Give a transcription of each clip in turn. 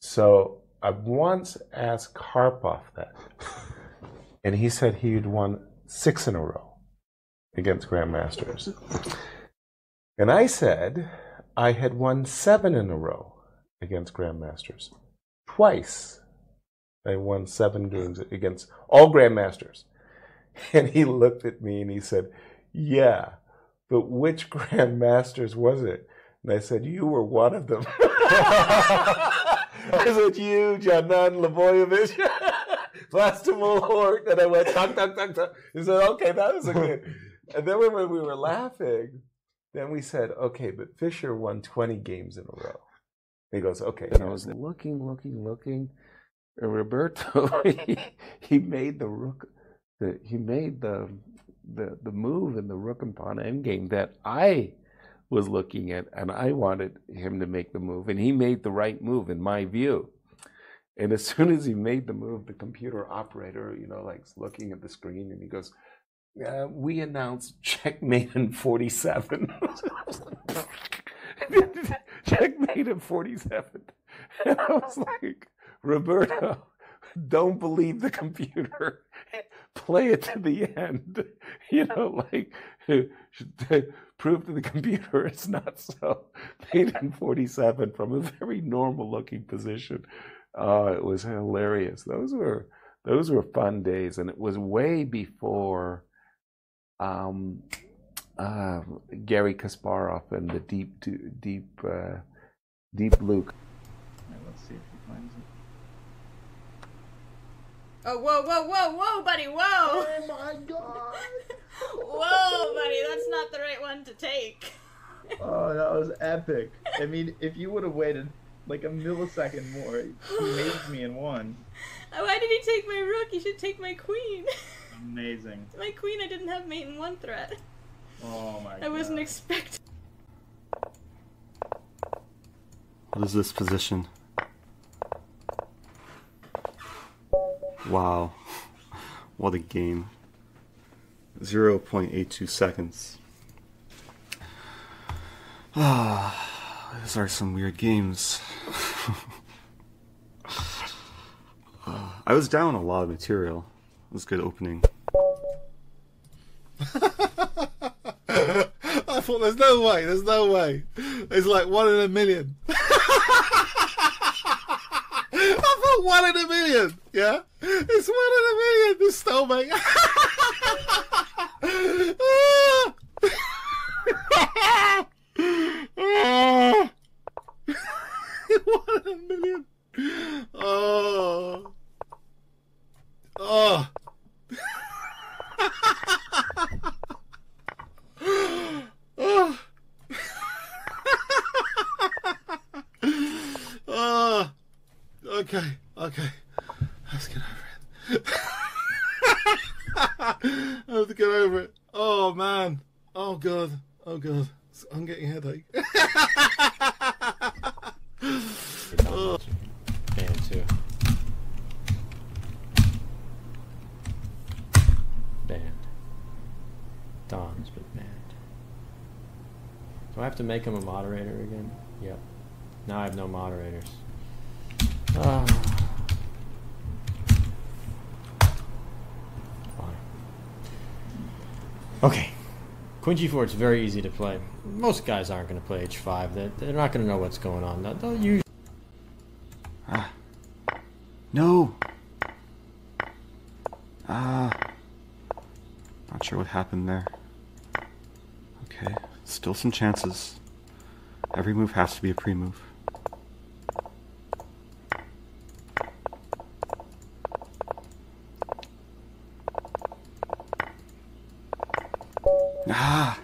So I once asked Karpov that, and he said he'd won 6 in a row against grandmasters. And I said I had won 7 in a row against grandmasters. Twice I won 7 games against all grandmasters. And he looked at me and he said, yeah, but which grandmasters was it? And I said, you were one of them. Is it you, Janan Levojevich? Blastimul Hort? And I went, tonk, tonk, tonk, tonk. He said, okay, that was a good. And then when we were laughing, then we said, okay, but Fisher won 20 games in a row. He goes, okay. And I was looking. And Roberto, he made the rook, he made the move in the rook and pawn endgame that I was looking at, and I wanted him to make the move, and he made the right move in my view. And as soon as he made the move, the computer operator, you know, like looking at the screen, and he goes, we announced checkmate in 47. Checkmate in 47. And I was like, Roberto, don't believe the computer. Play it to the end. You know, like, prove to the computer it's not so. Made in 47 from a very normal-looking position. It was hilarious. Those were fun days, and it was way before Gary Kasparov and the Deep Blue. Let's see if he finds it. Oh, whoa, whoa, whoa, whoa, buddy, whoa! Oh my God! Whoa, buddy, that's not the right one to take. Oh, that was epic. I mean, if you would have waited like a millisecond more, he made me and won. Why did he take my rook? He should take my queen. Amazing. My queen, I didn't have mate in 1 threat. Oh my God. I wasn't expecting. What is this position? Wow, what a game. 0.82 seconds. Ah, those are some weird games. I was down a lot of material. It was a good opening. I thought, there's no way. It's like 1 in a million. I thought 1 in a million, yeah? It's 1 in a million, this stomach. Oh. 1 in a million. Oh. Oh. Oh. Oh. Okay. Let's get over it. I have to get over it. Oh, man. Oh, God. I'm getting a headache. Oh. And 2. Banned. Dom's been banned. Do I have to make him a moderator again? Yep. Now I have no moderators. Fine. Okay. Queen G4, it's very easy to play. Most guys aren't going to play H5. They're not going to know what's going on. They'll use. Ah. No. Ah. Not sure what happened there. Okay. Still some chances. Every move has to be a pre-move. Ah!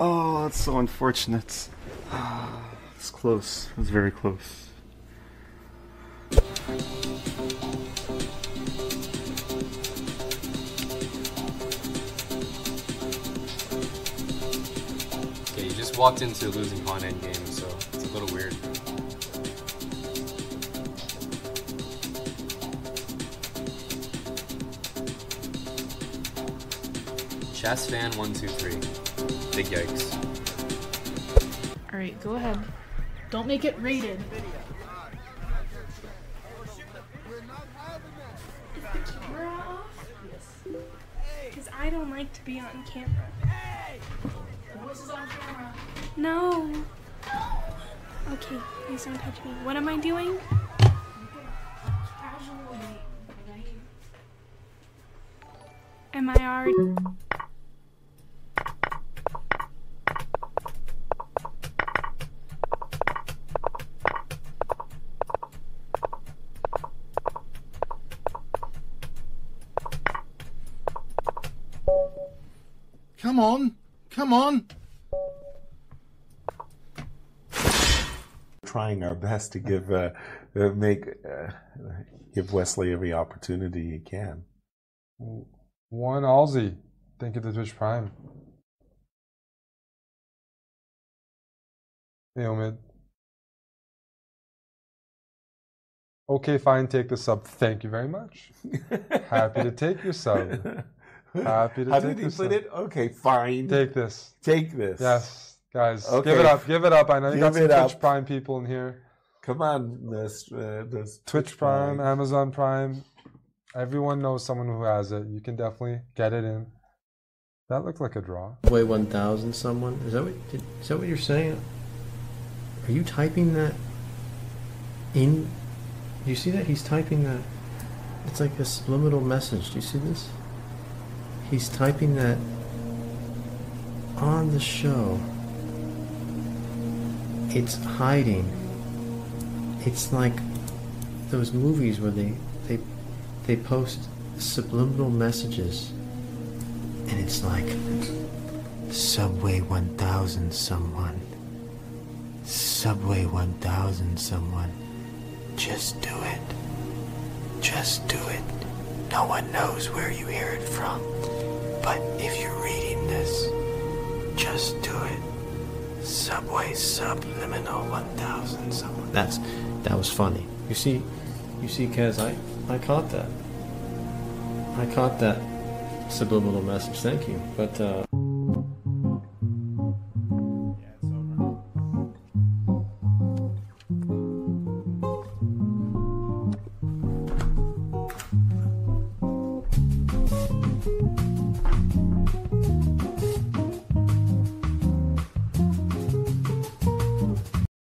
Oh, that's so unfortunate. Ah, it's close. It was very close. Yeah, you just walked into a losing pawn endgame, so it's a little weird. Chess fan 123. Big yikes. Alright, go ahead. Don't make it rated. I don't like to be on camera. Hey! The voice is on camera. No. Okay, please don't touch me. What am I doing? Am I already? Come on, come on. Trying our best to give give Wesley every opportunity he can. One Aussie. Thank you to Twitch Prime. Hey, Omid. Okay, fine. Take the sub. Thank you very much. Happy to take your sub. Happy to How take did he put it? Okay, fine. Take this. Take this. Yes, guys. Okay. Give it up. Give it up. I know you got some Twitch Prime people in here. Come on, this Twitch Prime, Amazon Prime. Everyone knows someone who has it. You can definitely get it in. That looked like a draw. Way 1000 someone. Is that what you're saying? Are you typing that in? Do you see that? He's typing that. It's like a subliminal message. Do you see this? He's typing that on the show. It's hiding. It's like those movies where they post subliminal messages, and it's like Subway 1000 someone, Subway 1000 someone, just do it, just do it. No one knows where you hear it from, but if you're reading this, just do it. Subway subliminal 1000 someone. That was funny. You see, Kaz, I caught that. I caught that subliminal message. Thank you. But